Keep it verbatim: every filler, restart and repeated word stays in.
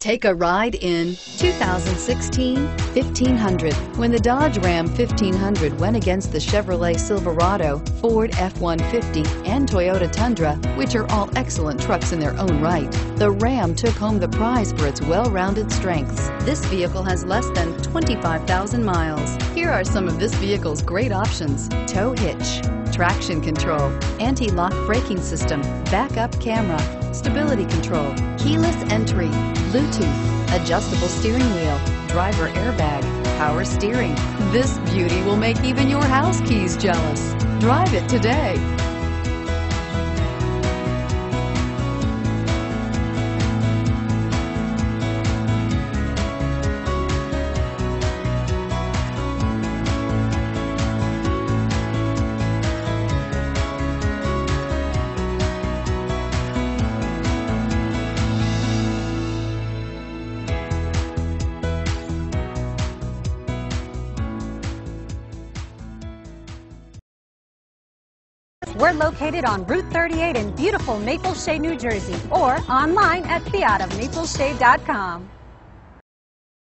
Take a ride in two thousand sixteen fifteen hundred. When the Dodge Ram fifteen hundred went against the Chevrolet Silverado, Ford F one fifty, and Toyota Tundra, which are all excellent trucks in their own right, the Ram took home the prize for its well-rounded strengths. This vehicle has less than twenty-five thousand miles. Here are some of this vehicle's great options: tow hitch, traction control, anti-lock braking system, backup camera, stability control, keyless entry, Bluetooth, adjustable steering wheel, driver airbag, power steering. This beauty will make even your house keys jealous. Drive it today. We're located on Route thirty-eight in beautiful Maple Shade, New Jersey, or online at fiat of maple shade dot com.